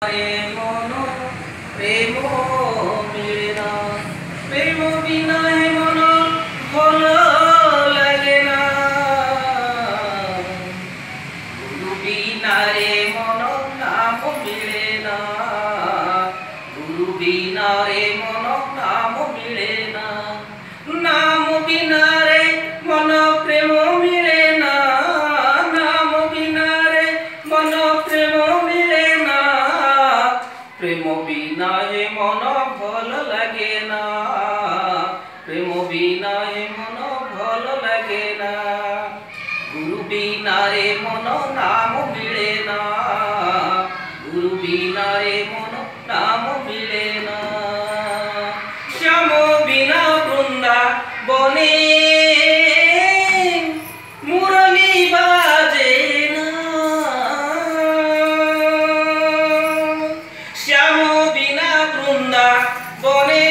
प्रेम बिना हे मन भल लगे ना, प्रेम बिना हे मन भल लगे ना। गुरु बिना रे मन नाम मिले ना, गुरु बिना रे मन नाम मिले ना। श्याम बिना वृंदा बने मुरली बाजे ना, श्याम बिना वृंदा बने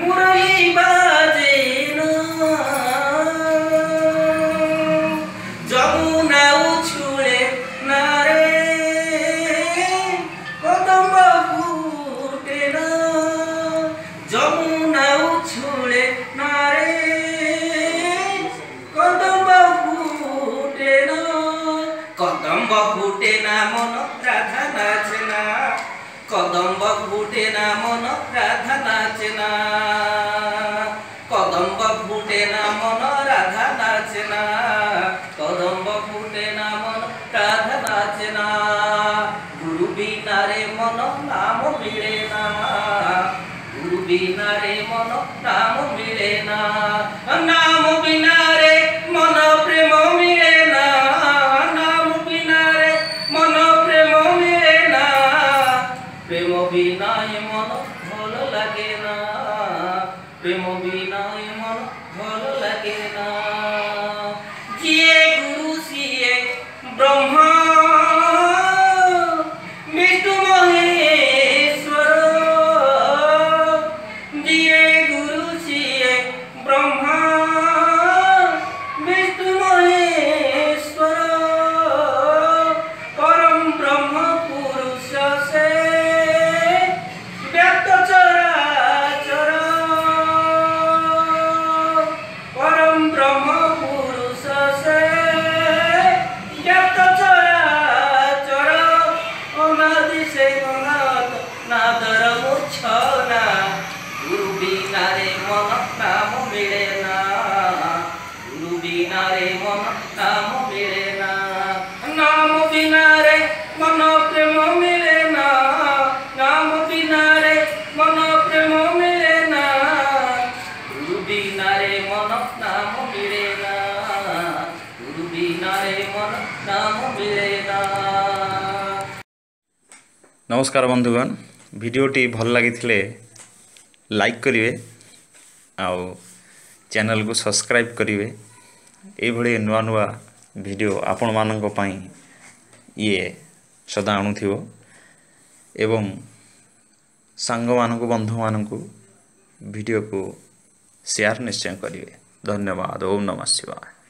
मुरली बाजे ना। जमुना उछुले ना रे कदम फूटे ना, जमुना उछुले ना रे कदम फूटे ना, कदम फूटे ना मन राधा नाचना, कदम फूटे ना मन राधा नाचना, कदम फूटे ना मन राधा नाचना, कदम फूटे ना मन राधा नाचना। गुरु बिना रे मन नाम मिले ना, गुरु बिना रे मन नाम मिले ना, नाम बिना रे मन प्रेम मिले ना, नाम बिना रे मन प्रेम मिले ना। प्रेम बिना ये मन भल लगे ना, प्रेम बिना ये मन भल लगे ना। जिए गुरु सिए ब्रह्मा विष्णु महेश्वर, जिए गुरु सिए ब्रह्मा विष्णु महेश्वर। परम ब्रह्म पुरुष से व्यक्त चराचर, परम ब्रह्म पुरुष से व्यक्त चराचर। अनादि से अनाद नादर मूर्छना, गुरु बिना रे मन नाम मिले ना, गुरु बिना रे मन नाम मिले ना, नाम बिना रे मन प्रेम मिले ना, नाम बिना रे मन प्रेम मिले ना। गुरु बिना रे मन नाम मिले ना, गुरु बिना रे मन नाम मिले ना। नमस्कार बंधुगण, भिडियोटी भल लगी लाइक करेंगे, आउ चैनल को सब्सक्राइब करेंगे। ये नुआ नुआ भिडियो आपण मानंको पाई ये सदा आणुथिबो एवं सांग मानंको बंधु मानंको भिडियो को शेयर निश्चय करेंगे। धन्यवाद। ओम नमः शिवाय।